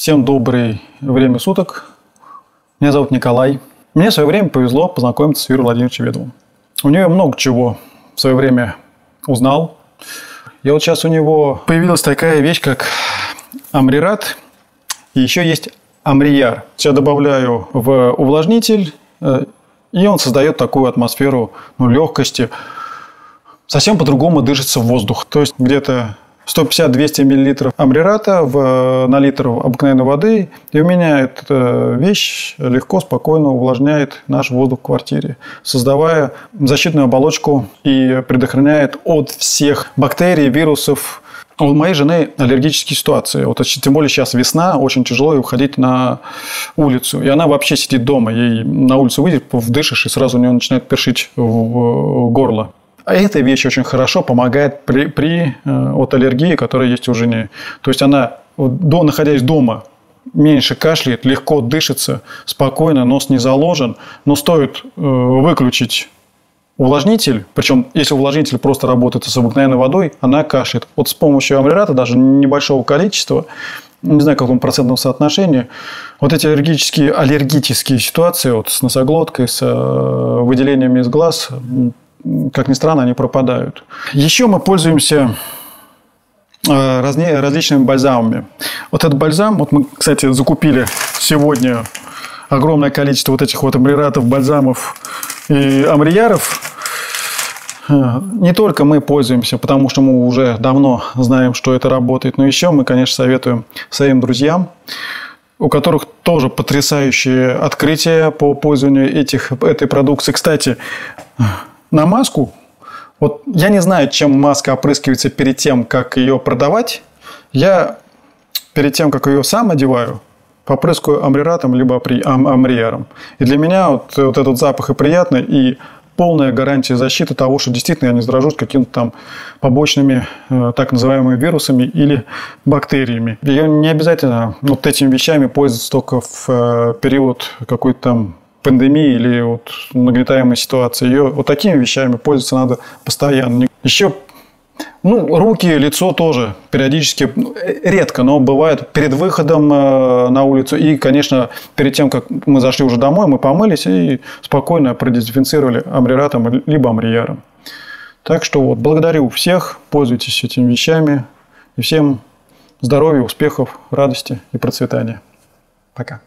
Всем доброе время суток. Меня зовут Николай. Мне в свое время повезло познакомиться с Юрием Владимировичем Ведовым. У него много чего в свое время узнал. И вот сейчас у него появилась такая вещь, как Амрират. И еще есть Амрияр. Сейчас добавляю в увлажнитель, и он создает такую атмосферу легкости. Совсем по-другому дышится воздух. То есть где-то 150-200 мл амрирата на литр обыкновенной воды. И у меня эта вещь легко, спокойно увлажняет наш воздух в квартире, создавая защитную оболочку и предохраняет от всех бактерий, вирусов. У моей жены аллергические ситуации. Вот, тем более сейчас весна, очень тяжело ей выходить на улицу. И она вообще сидит дома. Ей на улицу выйдет, вдышишь, и сразу у нее начинает першить в горло. А эта вещь очень хорошо помогает от аллергии, которая есть у жены. То есть она, находясь дома, меньше кашляет, легко дышится, спокойно, нос не заложен. Но стоит выключить увлажнитель, причем если увлажнитель просто работает с обыкновенной водой, она кашляет. Вот с помощью амрирата, даже небольшого количества, не знаю, в каком процентном соотношении, вот эти аллергические ситуации с носоглоткой, с выделениями из глаз, как ни странно, они пропадают. Еще мы пользуемся различными бальзамами. Вот этот бальзам, вот мы, кстати, закупили сегодня огромное количество вот этих вот амриратов, бальзамов и амрияров. Не только мы пользуемся, потому что мы уже давно знаем, что это работает, но еще мы, конечно, советуем своим друзьям, у которых тоже потрясающие открытия по пользованию этой продукции. Кстати, на маску, вот я не знаю, чем маска опрыскивается перед тем, как ее продавать. Я перед тем, как ее сам одеваю, попрыскаю амриратом либо амрияром. И для меня вот этот запах и приятный, и полная гарантия защиты того, что действительно я не заражусь какими-то там побочными так называемыми вирусами или бактериями. Ее не обязательно вот этими вещами пользоваться только в период какой-то там пандемии или нагнетаемой ситуации. Ее такими вещами пользоваться надо постоянно. Еще руки, лицо тоже периодически, редко, но бывает перед выходом на улицу. И, конечно, перед тем, как мы зашли уже домой, мы помылись и спокойно продезинфицировали амриратом либо амрияром. Так что благодарю всех, пользуйтесь этими вещами. И всем здоровья, успехов, радости и процветания. Пока.